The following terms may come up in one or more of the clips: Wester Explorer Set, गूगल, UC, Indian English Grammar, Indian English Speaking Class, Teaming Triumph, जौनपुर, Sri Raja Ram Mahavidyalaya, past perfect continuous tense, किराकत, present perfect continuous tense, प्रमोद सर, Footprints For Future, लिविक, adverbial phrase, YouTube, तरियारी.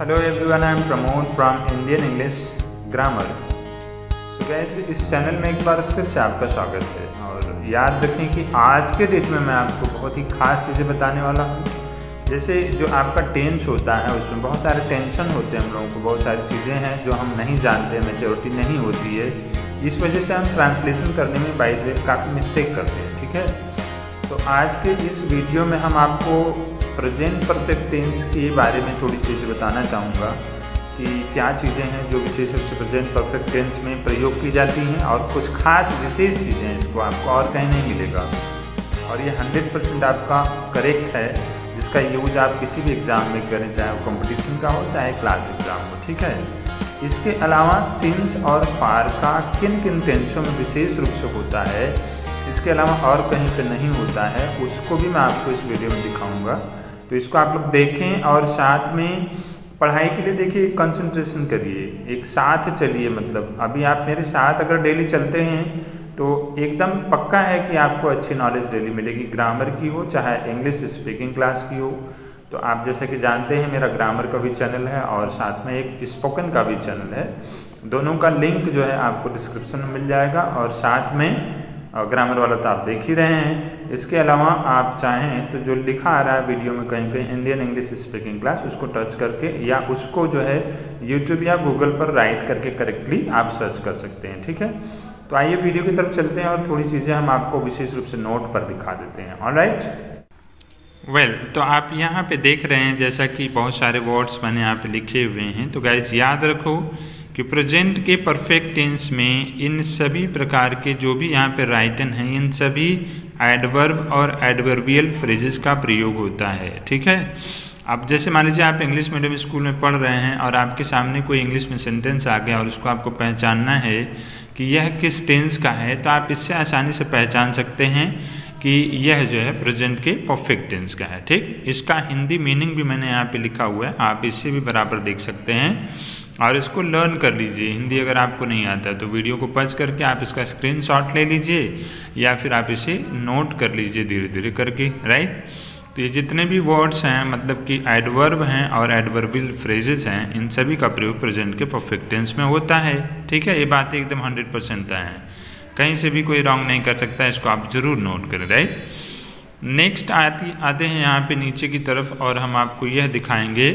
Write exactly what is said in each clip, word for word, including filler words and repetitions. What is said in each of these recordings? Hello everyone, I am Pramod from Indian English grammar. So guys, इस channel में एक बार फिर से आपका स्वागत है। और याद रखें कि आज के डेट में मैं आपको बहुत ही ख़ास चीज़ें बताने वाला हूँ। जैसे जो आपका टेंस होता है उसमें बहुत सारे टेंशन होते हैं, हम लोगों को बहुत सारी चीज़ें हैं जो हम नहीं जानते, मैच्योरिटी नहीं होती है, इस वजह से हम ट्रांसलेशन करने में बाय द वे काफ़ी मिस्टेक करते हैं। ठीक है, तो आज के इस वीडियो में हम आपको प्रेजेंट परफेक्ट टेंस के बारे में थोड़ी चीज़ें बताना चाहूँगा कि क्या चीज़ें हैं जो विशेष रूप से प्रेजेंट परफेक्ट टेंस में प्रयोग की जाती हैं, और कुछ खास विशेष चीज़ें हैं, इसको आपको और कहीं नहीं मिलेगा। और ये हंड्रेड परसेंट आपका करेक्ट है, जिसका यूज आप किसी भी एग्ज़ाम में करें, चाहे वो कंपटीशन का हो चाहे क्लास एग्ज़ाम हो। ठीक है, इसके अलावा सिंस और फार का किन किन टेंसों में विशेष रूप से होता है, इसके अलावा और कहीं पर नहीं होता है, उसको भी मैं आपको इस वीडियो में दिखाऊँगा। तो इसको आप लोग देखें और साथ में पढ़ाई के लिए देखिए, कंसंट्रेशन करिए, एक साथ चलिए। मतलब अभी आप मेरे साथ अगर डेली चलते हैं तो एकदम पक्का है कि आपको अच्छी नॉलेज डेली मिलेगी, ग्रामर की हो चाहे इंग्लिश स्पीकिंग क्लास की हो। तो आप जैसा कि जानते हैं, मेरा ग्रामर का भी चैनल है और साथ में एक स्पोकन का भी चैनल है, दोनों का लिंक जो है आपको डिस्क्रिप्शन में मिल जाएगा। और साथ में ग्रामर वाला तो आप देख ही रहे हैं, इसके अलावा आप चाहें तो जो लिखा आ रहा है वीडियो में कहीं कहीं इंडियन इंग्लिश स्पीकिंग क्लास, उसको टच करके या उसको जो है यूट्यूब या गूगल पर राइट करके करेक्टली आप सर्च कर सकते हैं। ठीक है, तो आइए वीडियो की तरफ चलते हैं और थोड़ी चीज़ें हम आपको विशेष रूप से नोट पर दिखा देते हैं। ऑलराइट, वेल well, तो आप यहाँ पर देख रहे हैं जैसा कि बहुत सारे वर्ड्स मैंने यहाँ पर लिखे हुए हैं। तो गाइज याद रखो कि प्रेजेंट के परफेक्ट टेंस में इन सभी प्रकार के जो भी यहाँ पे राइटन हैं, इन सभी एडवर्ब और एडवर्बियल फ्रेजेस का प्रयोग होता है। ठीक है, अब जैसे मान लीजिए आप इंग्लिश मीडियम स्कूल में पढ़ रहे हैं और आपके सामने कोई इंग्लिश में सेंटेंस आ गया और उसको आपको पहचानना है कि यह किस टेंस का है, तो आप इससे आसानी से पहचान सकते हैं कि यह जो है प्रेजेंट के परफेक्ट टेंस का है। ठीक, इसका हिंदी मीनिंग भी मैंने यहाँ पे लिखा हुआ है, आप इससे भी बराबर देख सकते हैं और इसको लर्न कर लीजिए। हिंदी अगर आपको नहीं आता तो वीडियो को पॉज करके आप इसका स्क्रीनशॉट ले लीजिए या फिर आप इसे नोट कर लीजिए धीरे धीरे करके। राइट, तो ये जितने भी वर्ड्स हैं, मतलब कि एडवर्ब हैं और एडवर्बियल फ्रेजेस हैं, इन सभी का प्रयोग प्रेजेंट के परफेक्ट टेंस में होता है। ठीक है, ये बातें एकदम हंड्रेड परसेंट है, कहीं से भी कोई रॉन्ग नहीं कर सकता, इसको आप ज़रूर नोट करें। राइट, नेक्स्ट आती आते हैं यहाँ पर नीचे की तरफ और हम आपको यह दिखाएँगे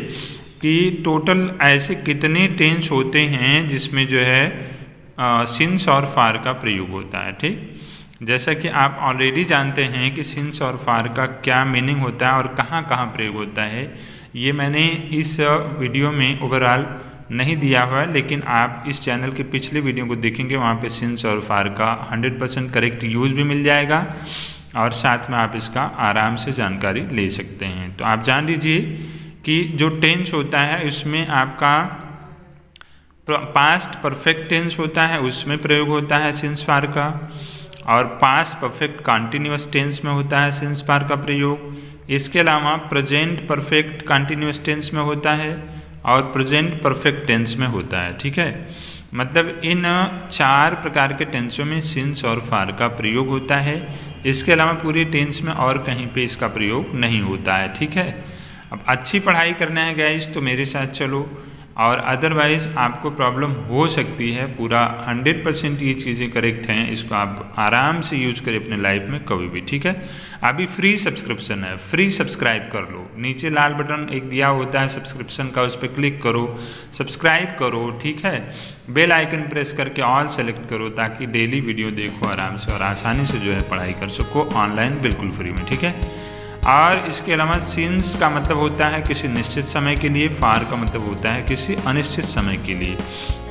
कि टोटल ऐसे कितने टेंस होते हैं जिसमें जो है सिंस और फार का प्रयोग होता है। ठीक, जैसा कि आप ऑलरेडी जानते हैं कि सिंस और फार का क्या मीनिंग होता है और कहाँ कहाँ प्रयोग होता है, ये मैंने इस वीडियो में ओवरऑल नहीं दिया हुआ है, लेकिन आप इस चैनल के पिछले वीडियो को देखेंगे, वहाँ पे सिंस और फार का हंड्रेड परसेंट करेक्ट यूज़ भी मिल जाएगा और साथ में आप इसका आराम से जानकारी ले सकते हैं। तो आप जान लीजिए कि जो टेंस होता है उसमें आपका पास्ट परफेक्ट टेंस होता है, उसमें प्रयोग होता है सिंस फार का, और पास्ट परफेक्ट कंटिन्यूअस टेंस में होता है सिंस फार का प्रयोग। इसके अलावा प्रेजेंट परफेक्ट कंटिन्यूअस टेंस में होता है और प्रेजेंट परफेक्ट टेंस में होता है। ठीक है, मतलब इन चार प्रकार के टेंसों में सिंस और फार का प्रयोग होता है। इसके अलावा पूरे टेंस में और कहीं पे इसका प्रयोग नहीं होता है। ठीक है, अब अच्छी पढ़ाई करना है गाइज तो मेरे साथ चलो, और अदरवाइज़ आपको प्रॉब्लम हो सकती है। पूरा हंड्रेड परसेंट ये चीज़ें करेक्ट हैं, इसको आप आराम से यूज करें अपने लाइफ में कभी भी। ठीक है, अभी फ्री सब्सक्रिप्शन है, फ्री सब्सक्राइब कर लो, नीचे लाल बटन एक दिया होता है सब्सक्रिप्शन का, उस पर क्लिक करो, सब्सक्राइब करो। ठीक है, बेल आइकन प्रेस करके ऑल सेलेक्ट करो ताकि डेली वीडियो देखो आराम से और आसानी से जो है पढ़ाई कर सको ऑनलाइन बिल्कुल फ्री में। ठीक है, और इसके अलावा सिंस का मतलब होता है किसी निश्चित समय के लिए, फार का मतलब होता है किसी अनिश्चित समय के लिए,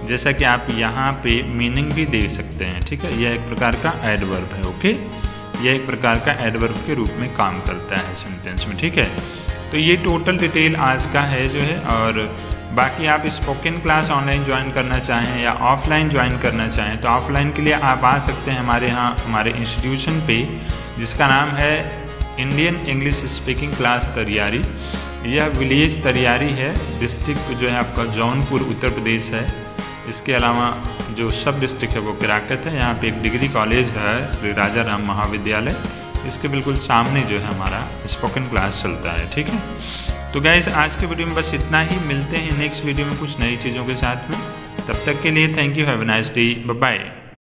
जैसा कि आप यहाँ पे मीनिंग भी दे सकते हैं। ठीक है, यह एक प्रकार का एडवर्ब है। ओके, यह एक प्रकार का एडवर्ब के रूप में काम करता है सेंटेंस में। ठीक है, तो ये टोटल डिटेल आज का है जो है। और बाकी आप स्पोकन क्लास ऑनलाइन ज्वाइन करना चाहें या ऑफलाइन ज्वाइन करना चाहें तो ऑफलाइन के लिए आप आ सकते हैं हमारे यहाँ, हमारे इंस्टीट्यूशन पर, जिसका नाम है Indian English speaking class तरियारी। यह विलेज तरियारी है, डिस्ट्रिक्ट जो है आपका जौनपुर उत्तर प्रदेश है। इसके अलावा जो सब डिस्ट्रिक्ट है वो किराकत है। यहाँ पे एक डिग्री कॉलेज है, श्री राजा राम महाविद्यालय, इसके बिल्कुल सामने जो है हमारा स्पोकन क्लास चलता है। ठीक है, तो गाइस आज के वीडियो में बस इतना ही। मिलते हैं नेक्स्ट वीडियो में कुछ नई चीज़ों के साथ में। तब तक के लिए thank you, have a nice day, bye bye.